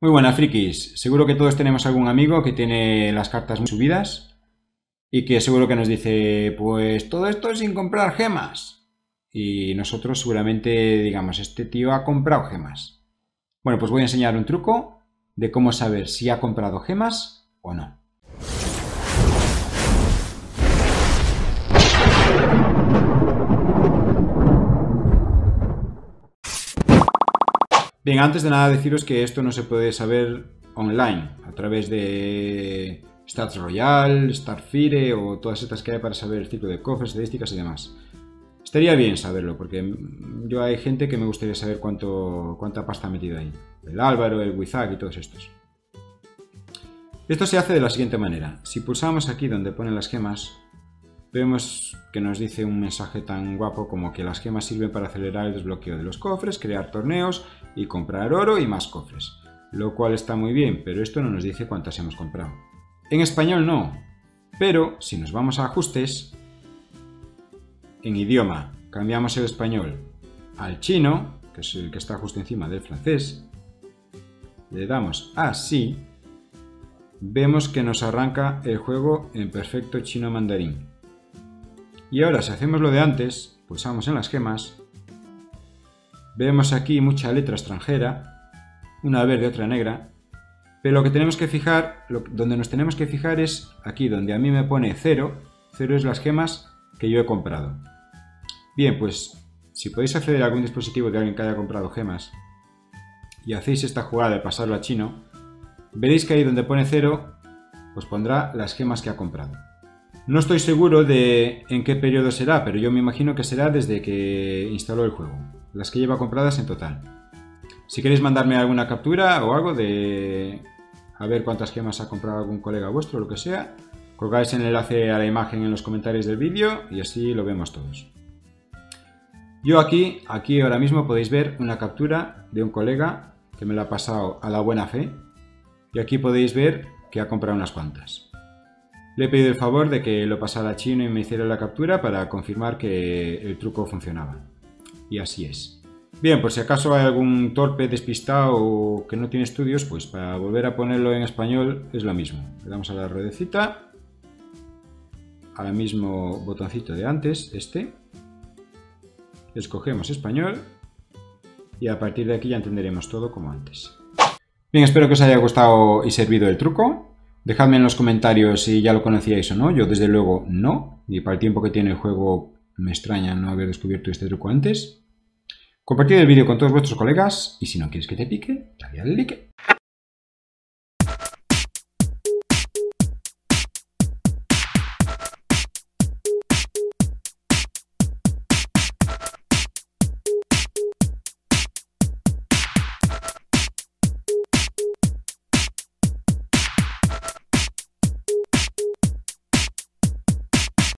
Muy buenas, frikis. Seguro que todos tenemos algún amigo que tiene las cartas muy subidas y que seguro que nos dice, pues todo esto es sin comprar gemas. Y nosotros seguramente digamos, este tío ha comprado gemas. Bueno, pues voy a enseñar un truco de cómo saber si ha comprado gemas o no. Bien, antes de nada deciros que esto no se puede saber online, a través de Stats Royale, Starfire o todas estas que hay para saber el ciclo de cofres, estadísticas y demás. Estaría bien saberlo, porque yo hay gente que me gustaría saber cuánta pasta ha metido ahí. El Álvaro, el Wizzac y todos estos. Esto se hace de la siguiente manera. Si pulsamos aquí donde ponen las gemas, vemos que nos dice un mensaje tan guapo como que las gemas sirven para acelerar el desbloqueo de los cofres, crear torneos y comprar oro y más cofres. Lo cual está muy bien, pero esto no nos dice cuántas hemos comprado. En español no, pero si nos vamos a ajustes, en idioma cambiamos el español al chino, que es el que está justo encima del francés, le damos así, vemos que nos arranca el juego en perfecto chino mandarín. Y ahora si hacemos lo de antes, pulsamos en las gemas, vemos aquí mucha letra extranjera, una verde, otra negra, pero lo que tenemos que fijar, donde nos tenemos que fijar es aquí, donde a mí me pone 0, 0 es las gemas que yo he comprado. Bien, pues si podéis acceder a algún dispositivo de alguien que haya comprado gemas y hacéis esta jugada de pasarlo a chino, veréis que ahí donde pone 0, pues pondrá las gemas que ha comprado. No estoy seguro de en qué periodo será, pero yo me imagino que será desde que instaló el juego, las que lleva compradas en total. Si queréis mandarme alguna captura o algo de a ver cuántas gemas ha comprado algún colega vuestro o lo que sea, colgáis el enlace a la imagen en los comentarios del vídeo y así lo vemos todos. Yo aquí ahora mismo podéis ver una captura de un colega que me la ha pasado a la buena fe y aquí podéis ver que ha comprado unas cuantas. Le he pedido el favor de que lo pasara a chino y me hiciera la captura para confirmar que el truco funcionaba. Y así es. Bien, por si acaso hay algún torpe despistado o que no tiene estudios, pues para volver a ponerlo en español es lo mismo. Le damos a la ruedecita, al mismo botoncito de antes, escogemos español y a partir de aquí ya entenderemos todo como antes. Bien, espero que os haya gustado y servido el truco. Dejadme en los comentarios si ya lo conocíais o no, yo desde luego no, y para el tiempo que tiene el juego me extraña no haber descubierto este truco antes. Compartid el vídeo con todos vuestros colegas y si no quieres que te pique, dale al like.